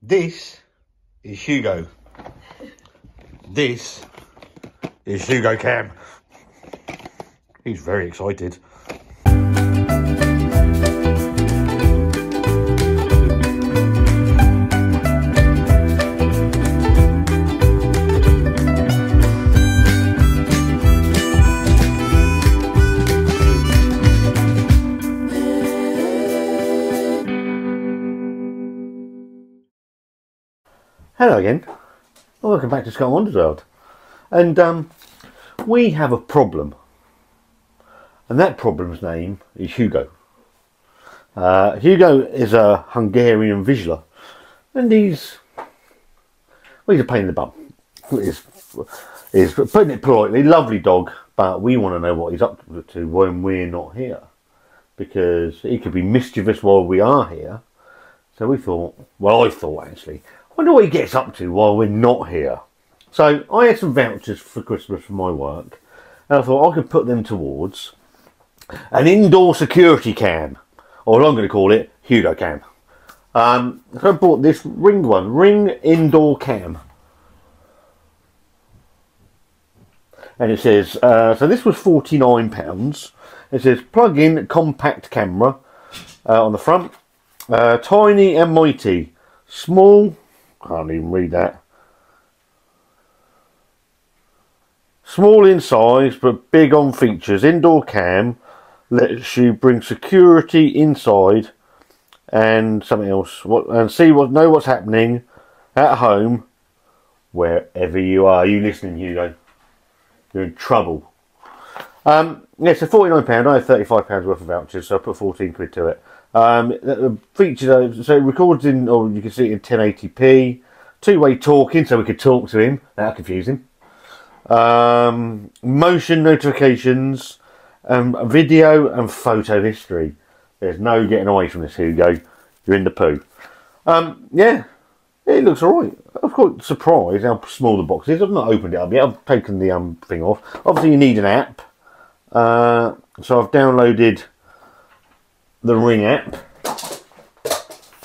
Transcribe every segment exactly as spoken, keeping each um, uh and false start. This is Hugo. This is Hugo Cam. He's very excited. Hello again, welcome back to Scott Wonders World, and um, we have a problem, and that problem's name is Hugo. Uh, Hugo is a Hungarian visualer, and he's, well, he's a pain in the butt. He's, he's, putting it politely, lovely dog, but we want to know what he's up to when we're not here, because he could be mischievous while we are here. So we thought, well I thought actually, I wonder what he gets up to while we're not here. So I had some vouchers for Christmas for my work, and I thought I could put them towards an indoor security cam, or I'm going to call it Hugo Cam. Um, so I bought this Ring one, Ring Indoor Cam, and it says uh, so this was forty-nine pounds. It says plug-in compact camera uh, on the front, uh, tiny and mighty, small. Can't even read that. Small in size but big on features. Indoor cam lets you bring security inside and something else. What and see what know what's happening at home wherever you are. Are you listening, Hugo? You're in trouble. Um, yeah, so forty-nine pounds. I have thirty-five pounds worth of vouchers, so I put fourteen quid to it. Um, the feature, so it records in, or you can see it in ten eighty p, two-way talking, so we could talk to him. That'll confuse him. Um, motion notifications, um, video and photo history. There's no getting away from this, Hugo. You're in the poo. Um, yeah, it looks alright. I'm quite surprised how small the box is. I've not opened it up yet. I've taken the um, thing off. Obviously you need an app. Uh, so I've downloaded the Ring app,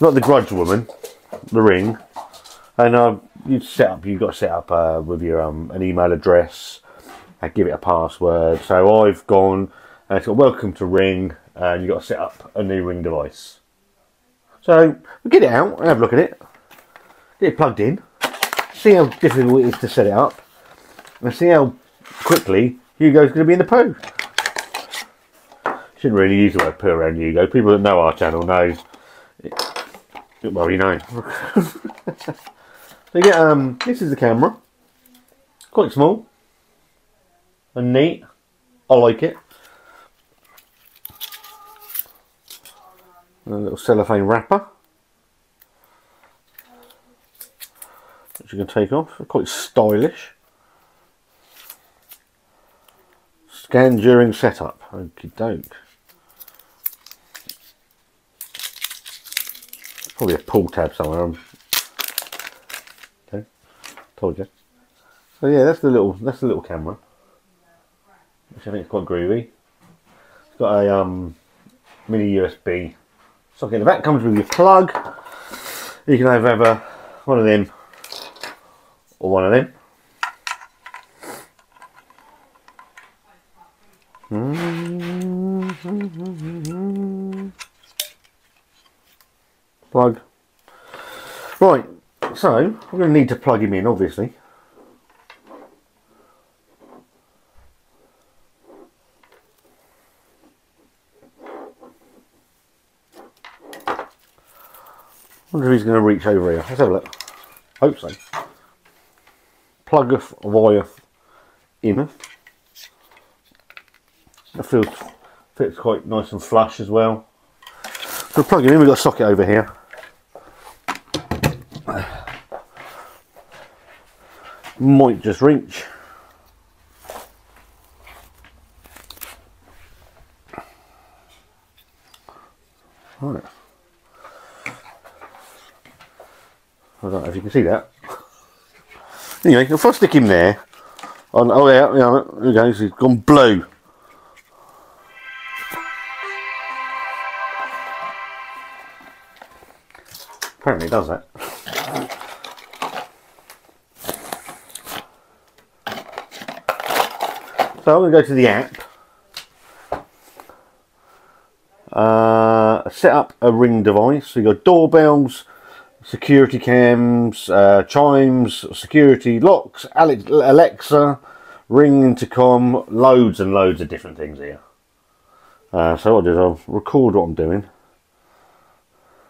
not the Grudge Woman, the Ring, and uh, you set up. You've got to set up uh, with your um, an email address. I give it a password. So I've gone and it's got welcome to Ring, and you've got to set up a new Ring device. So we get it out and have a look at it. Get it plugged in. See how difficult it is to set it up, and see how quickly Hugo's going to be in the poo. Shouldn't really use the word poo around Hugo. People that know our channel know. Well, you know. So you get um. This is the camera. Quite small and neat. I like it. And a little cellophane wrapper, which you can take off. Quite stylish. Scan during setup. Okie doke. Probably a pull tab somewhere. I'm... Okay, told you. So yeah, that's the little that's the little camera, which I think is quite groovy. It's got a um, mini U S B socket in the back. Comes with your plug. You can have either one of them or one of them. Plug. Right, so we're going to need to plug him in, obviously. Wonder if he's going to reach over here. Let's have a look. Hope so. Plug wire in. It feels fits quite nice and flush as well. So plug him in. We've got a socket over here. Might just reach. Right. I don't know if you can see that. Anyway, if I stick him there, on oh yeah, yeah, there we go. So he's gone blue. Apparently, it does that. So I'm going to go to the app, uh, set up a Ring device. So you've got doorbells, security cams, uh, chimes, security locks, Alexa, Ring intercom, loads and loads of different things here. Uh, so what I'll do is I'll record what I'm doing,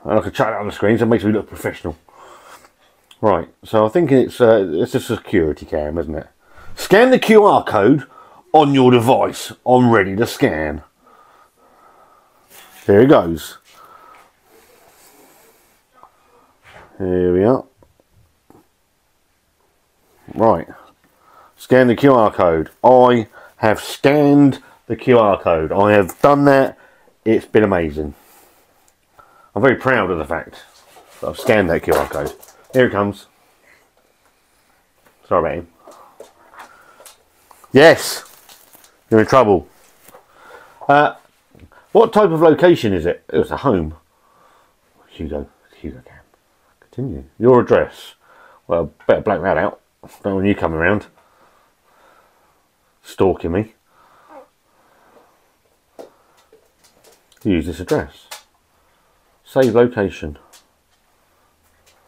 and I can chat it on the screen so it makes me look professional. Right, so I think it's, uh, it's a security cam, isn't it? Scan the Q R code on your device. I'm ready to scan. There it goes. Here we are. Right. Scan the Q R code. I have scanned the Q R code. I have done that. It's been amazing. I'm very proud of the fact that I've scanned that Q R code. Here it comes. Sorry about him. Yes. You're in trouble. Uh, what type of location is it? It's a home. Hugo, Hugo Cam. Continue. Your address. Well, better black that out. Don't want you coming around stalking me. Use this address. Save location.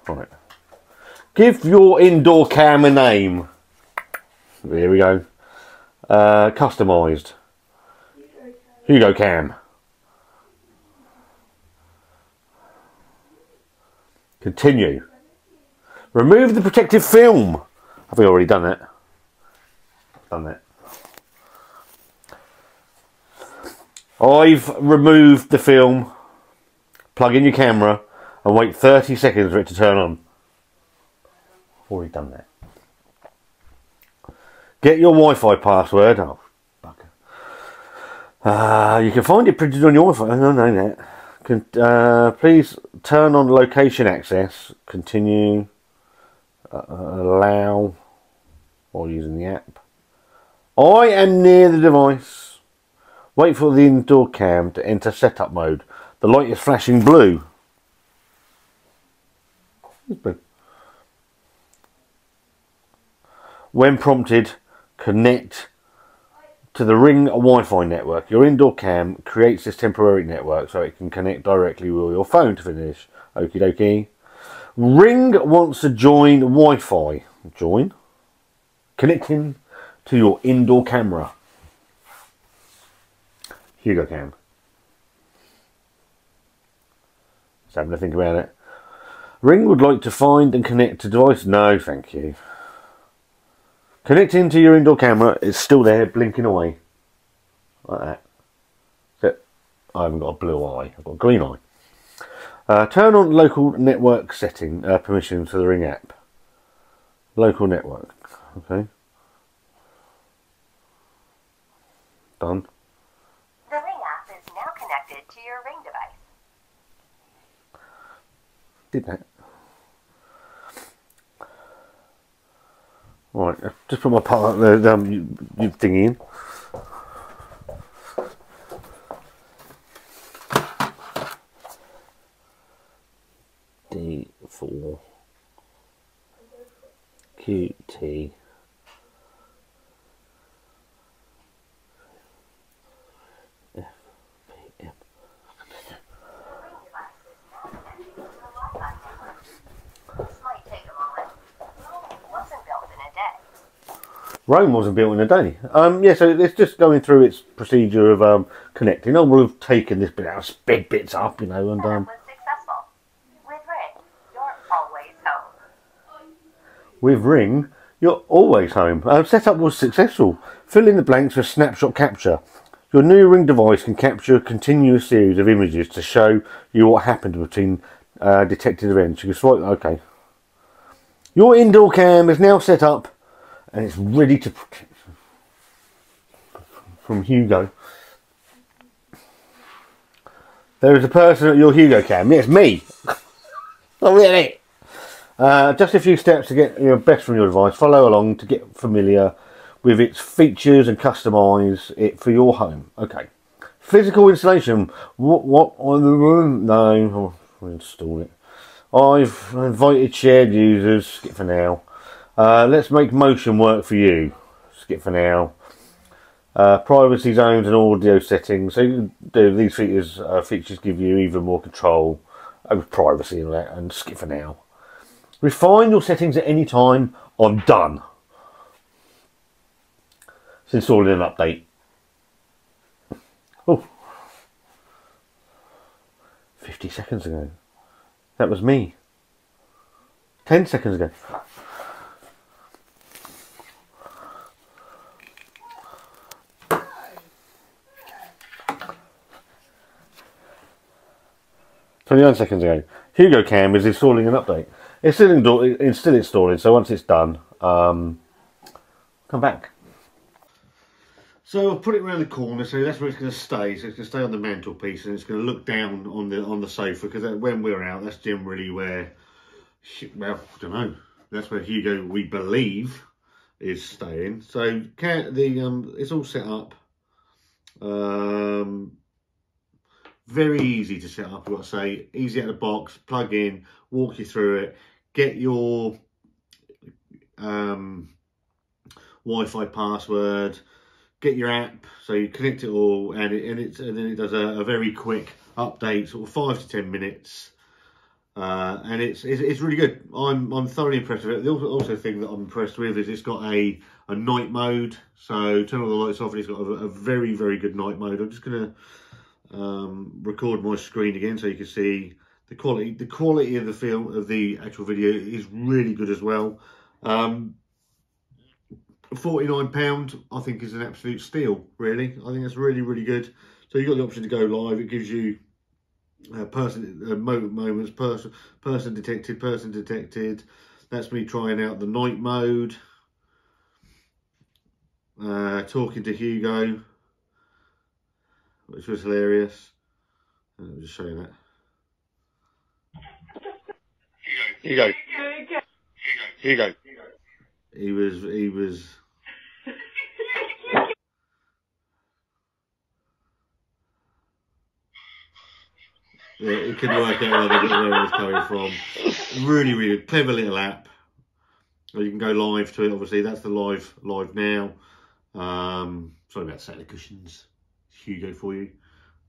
Right. Give your indoor cam a name. There we go. Uh, customised. Hugo Cam. Continue. Remove the protective film. Have we already done that? Done that. I've removed the film. Plug in your camera and wait thirty seconds for it to turn on. I've already done that. Get your Wi-Fi password. Oh, bugger. Uh, you can find it printed on your Wi-Fi. I don't know that. Can, uh, please turn on location access. Continue. Uh, allow. Or using the app. I am near the device. Wait for the indoor cam to enter setup mode. The light is flashing blue. It's blue. When prompted, connect to the Ring Wi-Fi network. Your indoor cam creates this temporary network so it can connect directly with your phone to finish. Okie dokie. Ring wants to join Wi-Fi. Join. Connecting to your indoor camera. Hugo Cam. Just having to think about it. Ring would like to find and connect to device. No, thank you. Connecting to your indoor camera, it's still there, blinking away. Like that. Except I haven't got a blue eye, I've got a green eye. Uh, turn on local network setting, uh, permission to the Ring app. Local network, okay. Done. The Ring app is now connected to your Ring device. Did that. Right, just put my part the um, you, you thingy in. D four. Q T. F P M. Rome wasn't built in a day. Um, yeah, so it's just going through its procedure of um, connecting. I would have taken this bit out, sped bits up, you know, and um. Was successful. With Ring, you're always home. With Ring, you're always home. Um, setup was successful. Fill in the blanks with snapshot capture. Your new Ring device can capture a continuous series of images to show you what happened between uh, detected events. You can swipe. Okay. Your indoor cam is now set up. And it's ready to protect from Hugo. There is a person at your Hugo Cam. It's me. I'm in it. Uh, just a few steps to get your best from your device. Follow along to get familiar with its features and customise it for your home. Okay. Physical installation. What? What on the room? No. I'll install it. I've invited shared users, skip for now. Uh, let's make motion work for you, skip for now. Uh, privacy zones and audio settings. So you can do these features, uh, features give you even more control over privacy and that, and skip for now. Refine your settings at any time. I'm done. It's installing an update. Oh, fifty seconds ago. That was me. ten seconds ago. twenty-nine seconds ago. Hugo Cam is installing an update. It's still, in, it's still installing, so once it's done, um, come back. So I've put it around the corner, so that's where it's going to stay. So it's going to stay on the mantelpiece, and it's going to look down on the on the sofa, because when we're out, that's generally where, well, I don't know, that's where Hugo, we believe, is staying. So can, the um, it's all set up. Um, very easy to set up, I've got to say. Easy out of the box, plug in, walk you through it, get your um, Wi-Fi password, get your app, so you connect it all, and it and it's and then it does a, a very quick update, sort of five to ten minutes, uh, and it's, it's it's really good. I'm I'm thoroughly impressed with it. The also, also thing that I'm impressed with is it's got a a night mode, so turn all the lights off, and it's got a, a very very good night mode. I'm just gonna um, record my screen again so you can see the quality. The quality of the film of the actual video is really good as well. Um, forty-nine pounds I think is an absolute steal, really. I think that's really, really good. So you've got the option to go live. It gives you uh, person uh, moments, person person detected, person detected. That's me trying out the night mode. Uh, talking to Hugo, which was hilarious. I'm just showing that. Hugo. Hugo. Hugo. Hugo. Hugo. He was, he was... Yeah, it couldn't work out where it was coming from. Really, really clever little app. You can go live to it, obviously. That's the live live now. Um, sorry about Saturday cushions. Hugo for you.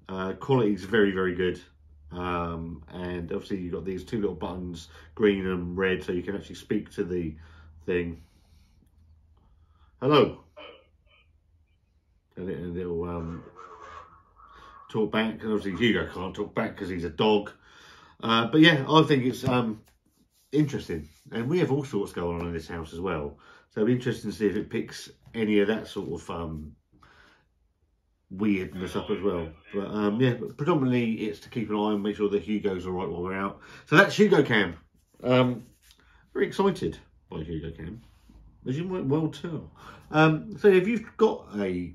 Uh, quality is very, very good. Um, and obviously you've got these two little buttons, green and red, so you can actually speak to the thing. Hello. And it'll, it'll um, talk back. And obviously Hugo can't talk back because he's a dog. Uh, but yeah, I think it's um, interesting. And we have all sorts going on in this house as well. So it'll be interesting to see if it picks any of that sort of um, weirdness up as well. But um, yeah, but predominantly it's to keep an eye on, make sure that Hugo's all right while we're out. So that's Hugo Cam. Um, very excited by Hugo Cam, as you might well tell. Um, so if you've got a,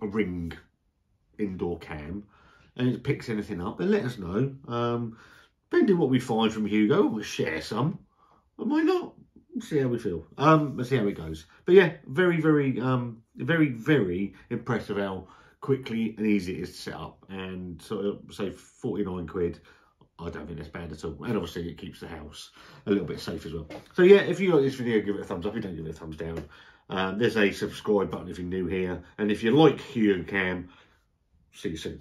a Ring indoor cam and it picks anything up, then let us know. Um, depending on what we find from Hugo, we'll share some. I might not. We'll see how we feel. Um, let's see how it goes. But yeah, very, very, um, very, very impressive how quickly and easy it is to set up. And so, say forty-nine quid. I don't think that's bad at all. And obviously it keeps the house a little bit safe as well. So yeah, if you like this video, give it a thumbs up. If you don't, give it a thumbs down. Um, there's a subscribe button if you're new here. And if you like Hugo Cam, see you soon.